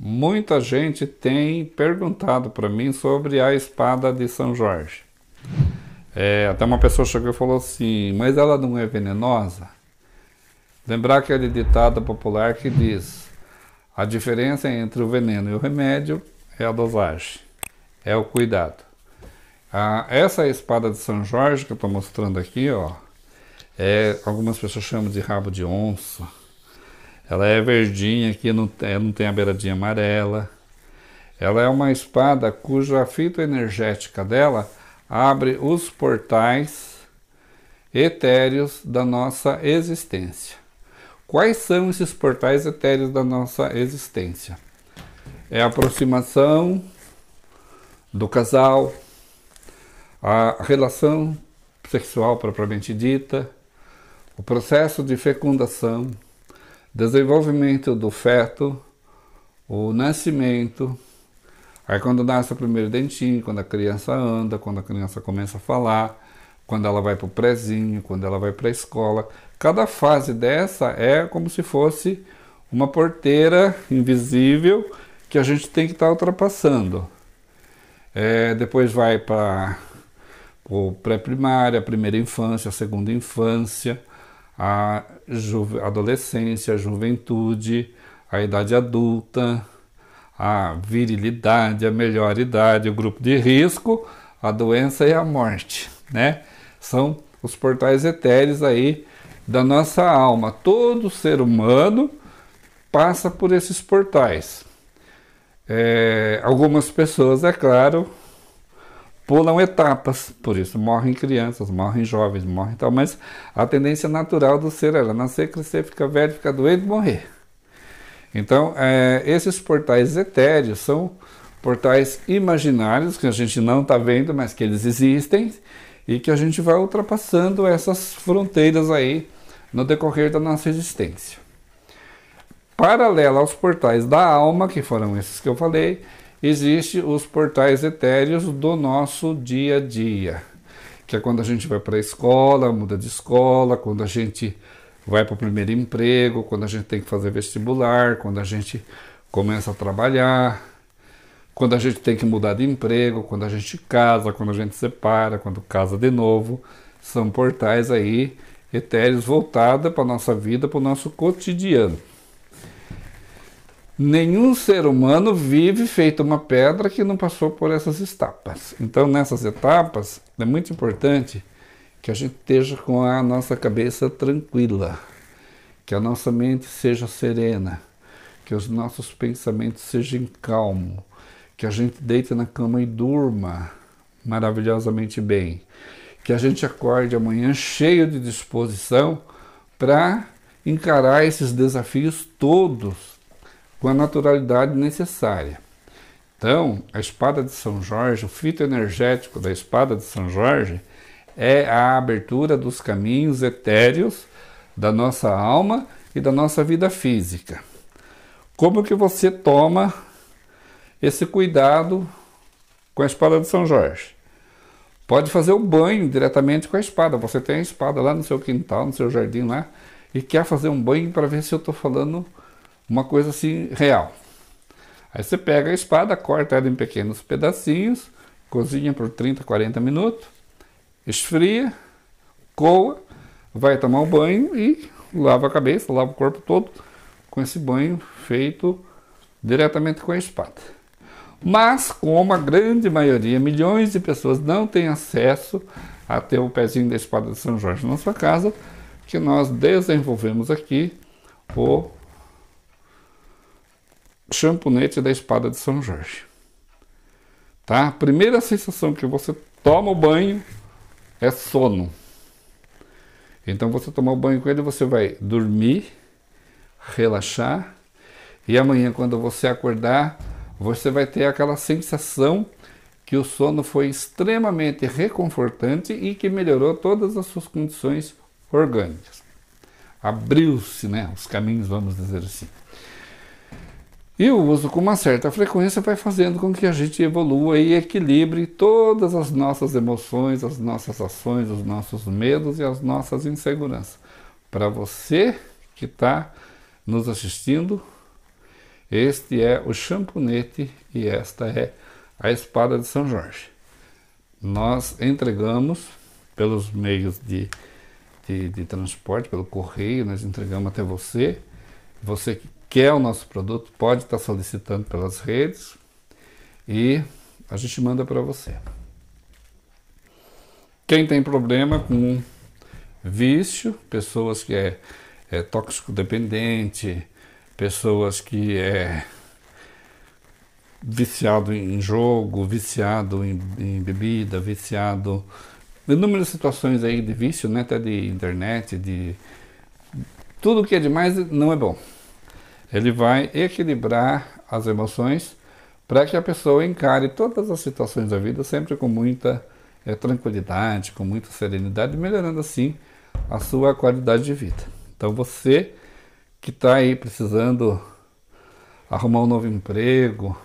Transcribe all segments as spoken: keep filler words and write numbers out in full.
Muita gente tem perguntado para mim sobre a espada de São Jorge. É, até uma pessoa chegou e falou assim, mas ela não é venenosa? Lembrar aquele ditado popular que diz, a diferença entre o veneno e o remédio é a dosagem, é o cuidado. Ah, essa espada de São Jorge que eu estou mostrando aqui, ó, é, algumas pessoas chamam de rabo de onça. Ela é verdinha aqui, não, ela não tem a beiradinha amarela. Ela é uma espada cuja fita energética dela abre os portais etéreos da nossa existência. Quais são esses portais etéreos da nossa existência? É a aproximação do casal, a relação sexual propriamente dita, o processo de fecundação, desenvolvimento do feto, o nascimento, aí quando nasce o primeiro dentinho, quando a criança anda, quando a criança começa a falar, quando ela vai para o prézinho, quando ela vai para a escola. Cada fase dessa é como se fosse uma porteira invisível que a gente tem que estar ultrapassando. É, depois vai para o pré-primária, a primeira infância, a segunda infância, a adolescência, a juventude, a idade adulta, a virilidade, a melhor idade, o grupo de risco, a doença e a morte, né? São os portais etéreos aí da nossa alma. Todo ser humano passa por esses portais. É, algumas pessoas, é claro, pulam etapas, por isso morrem crianças, morrem jovens, morrem tal, mas a tendência natural do ser era nascer, crescer, ficar velho, ficar doente e morrer. Então, é, esses portais etéreos são portais imaginários que a gente não está vendo, mas que eles existem e que a gente vai ultrapassando essas fronteiras aí no decorrer da nossa existência. Paralela aos portais da alma, que foram esses que eu falei, existem os portais etéreos do nosso dia a dia, que é quando a gente vai para a escola, muda de escola, quando a gente vai para o primeiro emprego, quando a gente tem que fazer vestibular, quando a gente começa a trabalhar, quando a gente tem que mudar de emprego, quando a gente casa, quando a gente separa, quando casa de novo. São portais aí etéreos voltados para a nossa vida, para o nosso cotidiano. Nenhum ser humano vive feito uma pedra que não passou por essas etapas. Então, nessas etapas, é muito importante que a gente esteja com a nossa cabeça tranquila, que a nossa mente seja serena, que os nossos pensamentos sejam calmos, que a gente deite na cama e durma maravilhosamente bem, que a gente acorde amanhã cheio de disposição para encarar esses desafios todos com a naturalidade necessária. Então, a espada de São Jorge, o fito energético da espada de São Jorge, é a abertura dos caminhos etéreos da nossa alma e da nossa vida física. Como que você toma esse cuidado com a espada de São Jorge? Pode fazer o banho diretamente com a espada. Você tem a espada lá no seu quintal, no seu jardim lá, e quer fazer um banho para ver se eu estou falando uma coisa assim, real. Aí você pega a espada, corta ela em pequenos pedacinhos, cozinha por trinta, quarenta minutos, esfria, coa, vai tomar um banho e lava a cabeça, lava o corpo todo com esse banho feito diretamente com a espada. Mas, como a grande maioria, milhões de pessoas não têm acesso a ter o pezinho da espada de São Jorge na sua casa, que nós desenvolvemos aqui o Xampunete da espada de São Jorge. Tá? A primeira sensação que você toma o banho é sono. Então você tomar o banho com ele, você vai dormir, relaxar, e amanhã quando você acordar, você vai ter aquela sensação que o sono foi extremamente reconfortante e que melhorou todas as suas condições orgânicas. Abriu-se, né, os caminhos, vamos dizer assim. E o uso com uma certa frequência vai fazendo com que a gente evolua e equilibre todas as nossas emoções, as nossas ações, os nossos medos e as nossas inseguranças. Para você que está nos assistindo, Este é o Xampunete e esta é a espada de São Jorge. Nós entregamos pelos meios de, de, de transporte, pelo correio, nós entregamos até você. Você que quer o nosso produto pode estar solicitando pelas redes e a gente manda para você. Quem tem problema com vício, pessoas que é, é tóxico-dependente, pessoas que é viciado em jogo, viciado em, em bebida, viciado em inúmeras situações aí de vício, né? Até de internet, de tudo que é demais não é bom. Ele vai equilibrar as emoções para que a pessoa encare todas as situações da vida sempre com muita é, tranquilidade, com muita serenidade, melhorando assim a sua qualidade de vida. Então você que está aí precisando arrumar um novo emprego,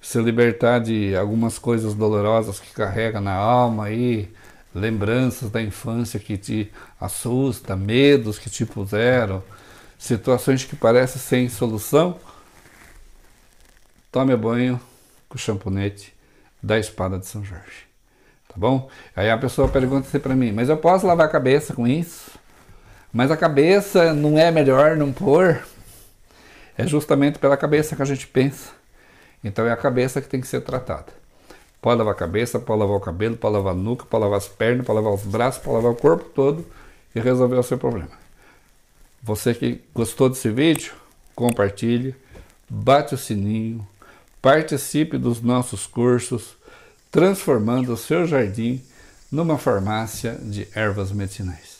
se libertar de algumas coisas dolorosas que carrega na alma aí, lembranças da infância que te assusta, medos que te puseram, situações que parecem sem solução, tome banho com o Xampunete da espada de São Jorge, tá bom? Aí a pessoa pergunta assim para mim, mas eu posso lavar a cabeça com isso? Mas a cabeça não é melhor não pôr? É justamente pela cabeça que a gente pensa. Então é a cabeça que tem que ser tratada. Pode lavar a cabeça, pode lavar o cabelo, pode lavar a nuca, pode lavar as pernas, pode lavar os braços, pode lavar o corpo todo e resolver o seu problema. Você que gostou desse vídeo, compartilhe, bate o sininho, participe dos nossos cursos, transformando o seu jardim numa farmácia de ervas medicinais.